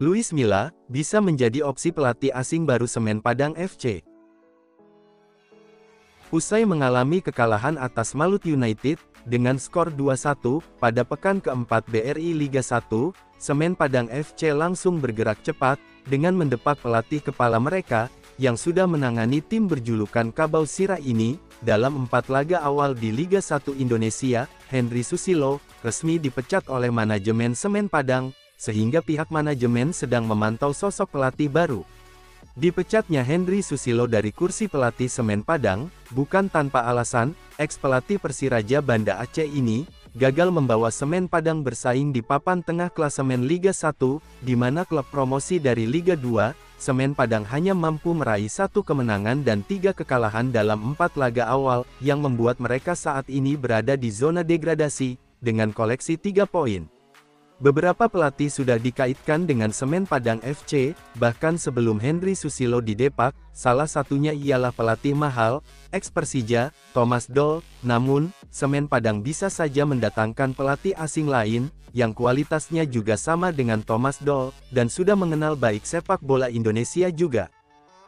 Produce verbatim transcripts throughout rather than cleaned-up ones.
Luis Milla bisa menjadi opsi pelatih asing baru Semen Padang F C. Usai mengalami kekalahan atas Malut United dengan skor dua satu pada pekan keempat B R I Liga satu, Semen Padang F C langsung bergerak cepat dengan mendepak pelatih kepala mereka yang sudah menangani tim berjulukan Kabau Sirah ini dalam empat laga awal di Liga satu Indonesia. Henry Susilo resmi dipecat oleh manajemen Semen Padang, sehingga pihak manajemen sedang memantau sosok pelatih baru. Dipecatnya Henry Susilo dari kursi pelatih Semen Padang, bukan tanpa alasan. Eks-pelatih Persiraja Banda Aceh ini gagal membawa Semen Padang bersaing di papan tengah klasemen Liga satu, di mana klub promosi dari Liga dua, Semen Padang hanya mampu meraih satu kemenangan dan tiga kekalahan dalam empat laga awal, yang membuat mereka saat ini berada di zona degradasi, dengan koleksi tiga poin. Beberapa pelatih sudah dikaitkan dengan Semen Padang F C, bahkan sebelum Henry Susilo didepak. Salah satunya ialah pelatih mahal, eks-Persija, Thomas Doll. Namun, Semen Padang bisa saja mendatangkan pelatih asing lain, yang kualitasnya juga sama dengan Thomas Doll, dan sudah mengenal baik sepak bola Indonesia juga.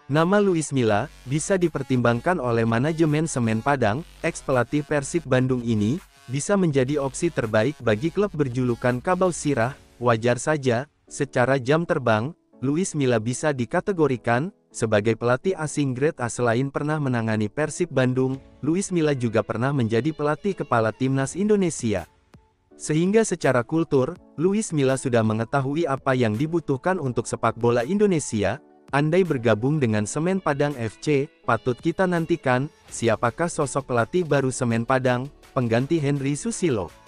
Nama Luis Milla bisa dipertimbangkan oleh manajemen Semen Padang. Eks-pelatih Persib Bandung ini bisa menjadi opsi terbaik bagi klub berjulukan Kabau Sirah. Wajar saja, secara jam terbang, Luis Milla bisa dikategorikan sebagai pelatih asing grade A. Selain pernah menangani Persib Bandung, Luis Milla juga pernah menjadi pelatih kepala timnas Indonesia. Sehingga secara kultur, Luis Milla sudah mengetahui apa yang dibutuhkan untuk sepak bola Indonesia. Andai bergabung dengan Semen Padang F C, patut kita nantikan siapakah sosok pelatih baru Semen Padang, pengganti Henry Susilo.